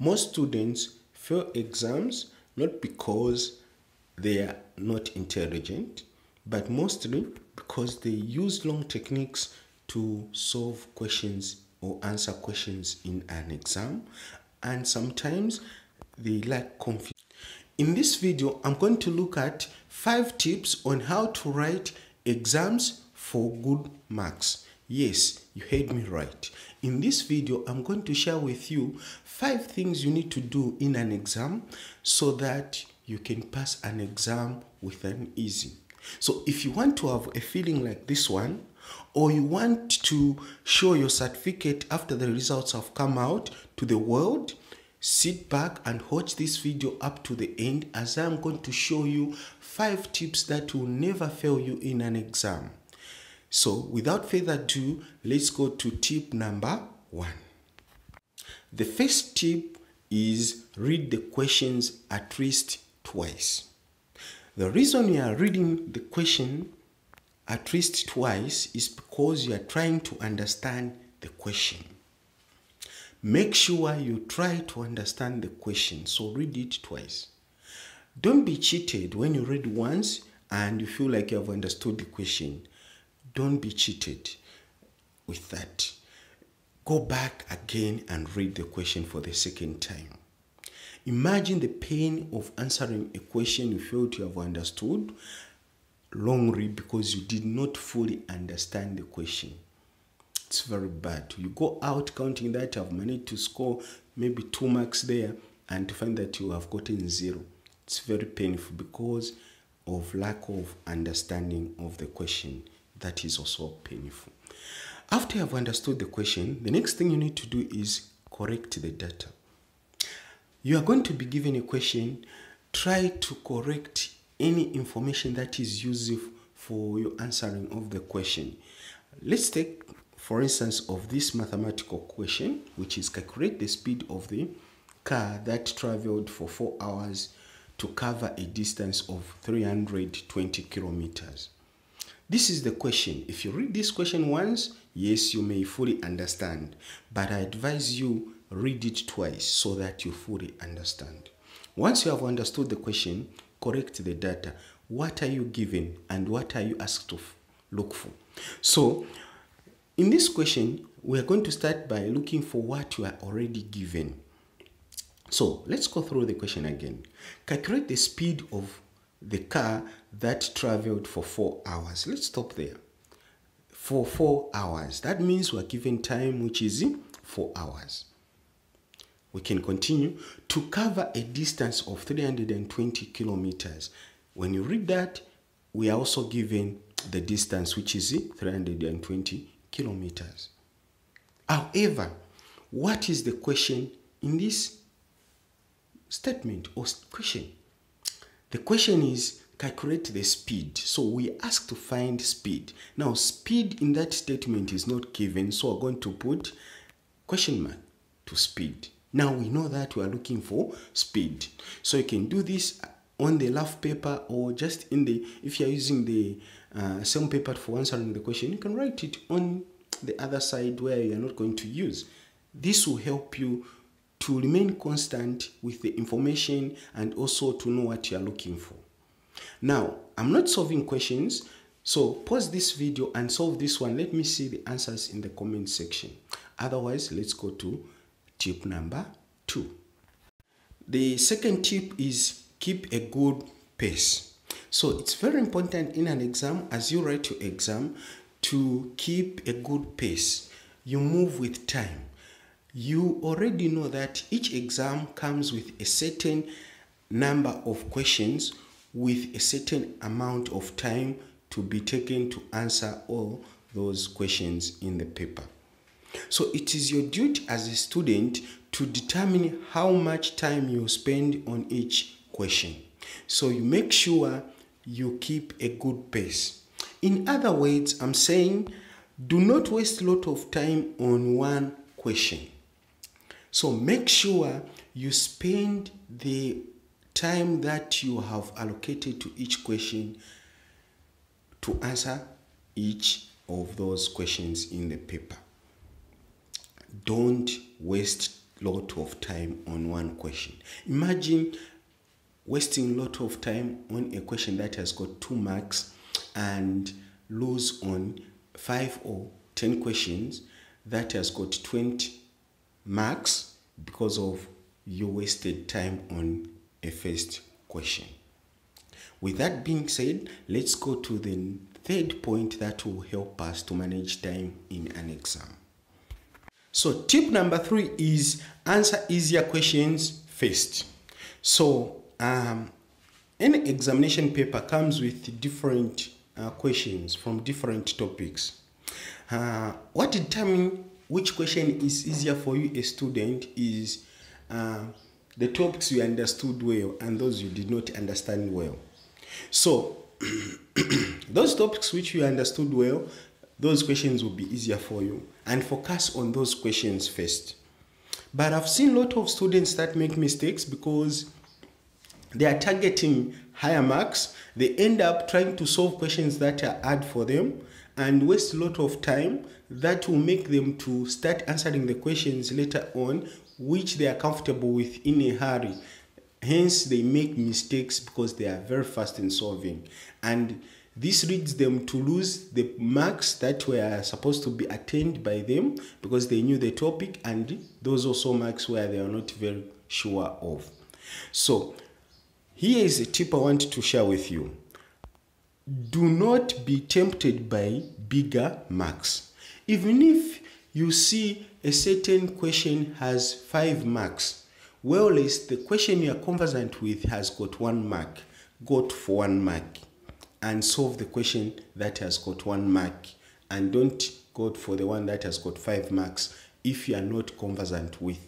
Most students fail exams not because they are not intelligent, but mostly because they use long techniques to solve questions or answer questions in an exam, and sometimes they lack confidence. In this video, I'm going to look at 5 tips on how to write exams for good marks. Yes, you heard me right. In this video, I'm going to share with you 5 things you need to do in an exam so that you can pass an exam with an easy. So if you want to have a feeling like this one, or you want to show your certificate after the results have come out to the world, sit back and watch this video up to the end, as I'm going to show you 5 tips that will never fail you in an exam. So without further ado, let's go to tip number 1. The first tip is read the questions at least twice. The reason you are reading the question at least twice is because you are trying to understand the question. Make sure you try to understand the question, so read it twice. Don't be cheated when you read once and you feel like you have understood the question. Don't be cheated with that. Go back again and read the question for the second time. Imagine the pain of answering a question you failed to have understood. Long read because you did not fully understand the question. It's very bad. You go out counting that you have managed to score maybe 2 marks there and to find that you have gotten 0. It's very painful because of lack of understanding of the question. That is also painful. After you have understood the question, the next thing you need to do is correct the data. You are going to be given a question. Try to correct any information that is useful for your answering of the question. Let's take, for instance, of this mathematical question, which is calculate the speed of the car that traveled for 4 hours to cover a distance of 320 kilometers. This is the question. If you read this question once, yes, you may fully understand, but I advise you read it twice so that you fully understand. Once you have understood the question, correct the data. What are you given and what are you asked to look for? So in this question, we are going to start by looking for what you are already given. So let's go through the question again. Calculate the speed of the car that traveled for 4 hours. Let's stop there. For 4 hours. That means we are given time, which is 4 hours. We can continue to cover a distance of 320 kilometers. When you read that, we are also given the distance, which is 320 kilometers. However, what is the question in this statement or question? The question is calculate the speed. So we ask to find speed. Now, speed in that statement is not given, so we're going to put question mark to speed. Now we know that we are looking for speed. So you can do this on the rough paper or just in the, if you are using the same paper for answering the question, you can write it on the other side where you are not going to use. This will help you to remain constant with the information and also to know what you are looking for. Now, I'm not solving questions, so pause this video and solve this one. Let me see the answers in the comment section. Otherwise, let's go to tip number 2. The second tip is keep a good pace. So it's very important in an exam, as you write your exam, to keep a good pace. You move with time. You already know that each exam comes with a certain number of questions with a certain amount of time to be taken to answer all those questions in the paper. So it is your duty as a student to determine how much time you spend on each question. So you make sure you keep a good pace. In other words, I'm saying do not waste a lot of time on one question. So make sure you spend the time that you have allocated to each question to answer each of those questions in the paper. Don't waste lot of time on one question. Imagine wasting a lot of time on a question that has got 2 marks and lose on 5 or 10 questions that has got 20 marks because of your wasted time on a first question. With that being said, let's go to the third point that will help us to manage time in an exam. So tip number 3 is answer easier questions first. So an examination paper comes with different questions from different topics. What determines which question is easier for you, a student, is the topics you understood well and those you did not understand well. So those topics which you understood well, those questions will be easier for you, and focus on those questions first. But I've seen a lot of students that make mistakes because they are targeting higher marks. They end up trying to solve questions that are hard for them and waste a lot of time that will make them to start answering the questions later on which they are comfortable with in a hurry. Hence, they make mistakes because they are very fast in solving, and this leads them to lose the marks that were supposed to be attained by them because they knew the topic, and those also marks where they are not very sure of. So here is a tip I want to share with you. Do not be tempted by bigger marks. Even if you see a certain question has 5 marks, whereas the question you are conversant with has got 1 mark, go for 1 mark and solve the question that has got 1 mark, and don't go for the one that has got 5 marks if you are not conversant with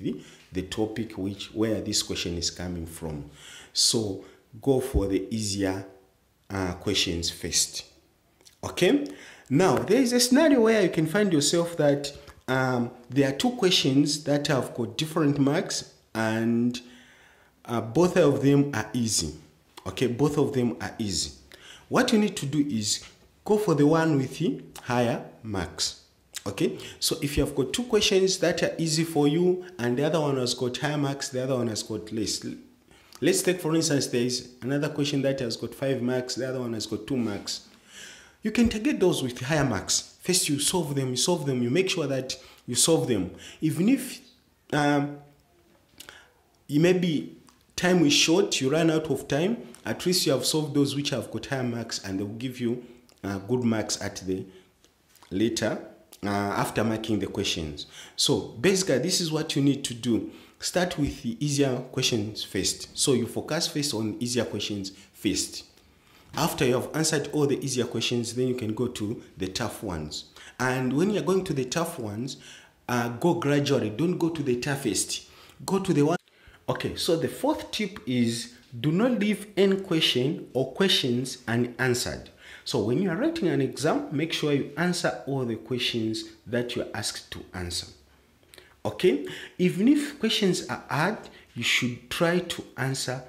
the topic where this question is coming from. So go for the easier questions first. Okay, now there is a scenario where you can find yourself that there are 2 questions that have got different marks, and both of them are easy. Okay, both of them are easy. What you need to do is go for the one with the higher marks. Okay, so if you have got 2 questions that are easy for you and the other one has got higher marks, the other one has got less. Let's take, for instance, there is another question that has got 5 marks, the other one has got 2 marks. You can target those with higher marks. First, you solve them, you make sure that you solve them. Even if maybe time is short, you run out of time, at least you have solved those which have got higher marks, and they will give you good marks at the later after marking the questions. So basically, this is what you need to do. Start with the easier questions first. So you focus first on easier questions first. After you have answered all the easier questions, then you can go to the tough ones. And when you're going to the tough ones, go gradually. Don't go to the toughest. Go to the one. Okay, so the 4th tip is do not leave any question or questions unanswered. So when you are writing an exam, make sure you answer all the questions that you are asked to answer. Okay, even if questions are hard, you should try to answer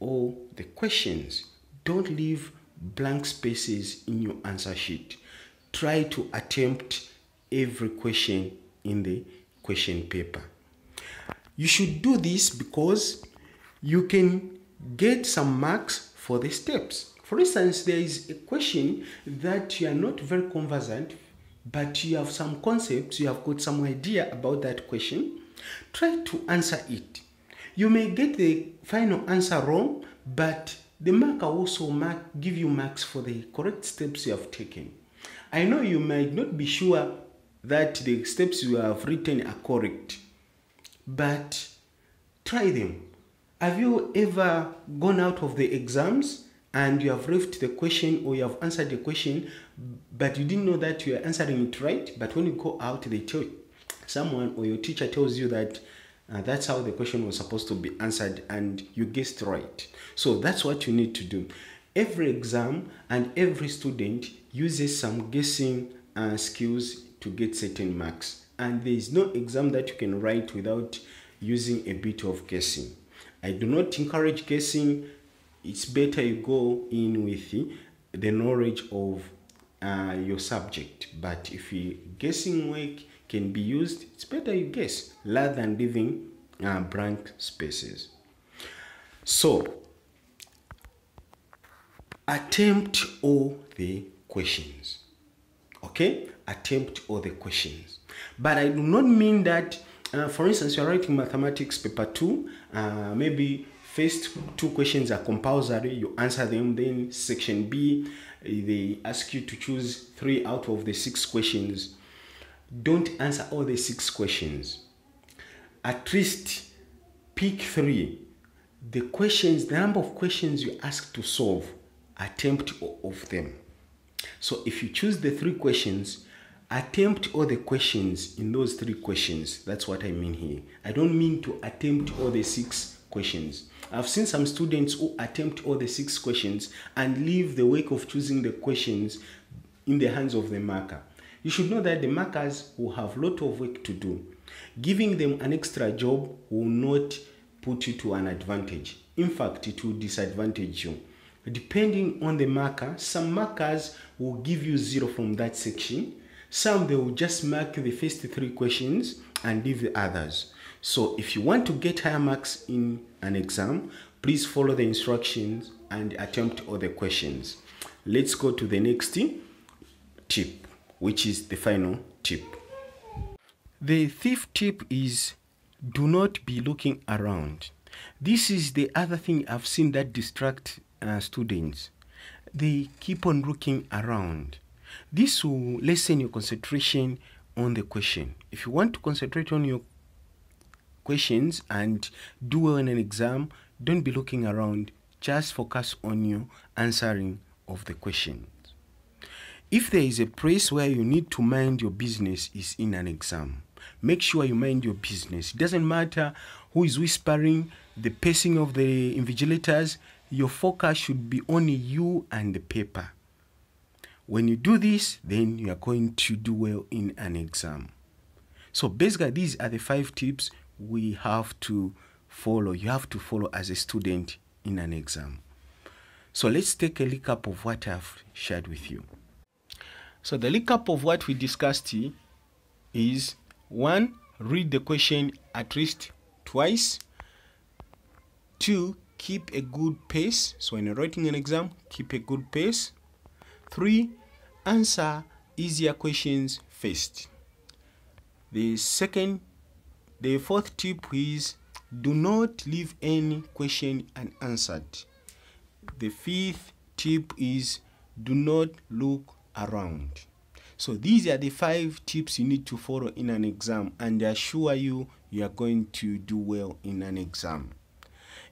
all the questions. Don't leave blank spaces in your answer sheet. Try to attempt every question in the question paper. You should do this because you can get some marks for the steps. For instance, there is a question that you are not very conversant, but you have some concepts, you have got some idea about that question. Try to answer it. You may get the final answer wrong, but the marker also give you marks for the correct steps you have taken. I know you might not be sure that the steps you have written are correct, but try them. Have you ever gone out of the exams and you have left the question, or you have answered the question but you didn't know that you are answering it right, but when you go out, they tell someone or your teacher tells you that that's how the question was supposed to be answered, and you guessed right. So that's what you need to do. Every exam and every student uses some guessing skills to get certain marks. And there is no exam that you can write without using a bit of guessing. I do not encourage guessing. It's better you go in with the knowledge of your subject. But if guessing work can be used, it's better you guess rather than leaving blank spaces. So attempt all the questions. Okay, attempt all the questions, but I do not mean that for instance you're writing mathematics paper 2, maybe first 2 questions are compulsory, you answer them, then section B they ask you to choose 3 out of the 6 questions. Don't answer all the 6 questions. At least pick 3. The questions, the number of questions you ask to solve, attempt all of them. So if you choose the 3 questions, attempt all the questions in those 3 questions. That's what I mean here. I don't mean to attempt all the 6 questions. I've seen some students who attempt all the 6 questions and leave the work of choosing the questions in the hands of the marker. You should know that the markers will have a lot of work to do. Giving them an extra job will not put you to an advantage. In fact, it will disadvantage you. Depending on the marker, some markers will give you 0 from that section. Some they will just mark the first 3 questions and leave the others. So if you want to get higher marks in an exam, please follow the instructions and attempt all the questions. Let's go to the next tip, which is the final tip. The fifth tip is do not be looking around. This is the other thing I've seen that distracts students. They keep on looking around. This will lessen your concentration on the question. If you want to concentrate on your questions and do well in an exam, don't be looking around. Just focus on your answering of the questions. If there is a place where you need to mind your business is in an exam, make sure you mind your business. It doesn't matter who is whispering, the pacing of the invigilators, your focus should be only you and the paper. When you do this, then you are going to do well in an exam. So basically, these are the 5 tips we have to follow. You have to follow as a student in an exam. So let's take a recap of what I've shared with you. So the recap of what we discussed here is 1. Read the question at least twice. 2. Keep a good pace. So when you're writing an exam, keep a good pace. 3. Answer easier questions first. The fourth tip is do not leave any question unanswered. The 5th tip is do not look around. So these are the 5 tips you need to follow in an exam, and I assure you, you are going to do well in an exam.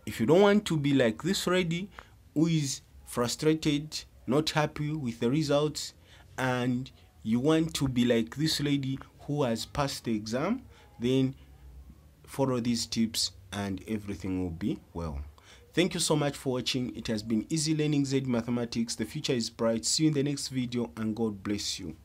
If you don't want to be like this lady who is frustrated, not happy with the results, and you want to be like this lady who has passed the exam, then follow these tips and everything will be well. Thank you so much for watching. It has been Easy Learning Z Mathematics. The future is bright. See you in the next video, and God bless you.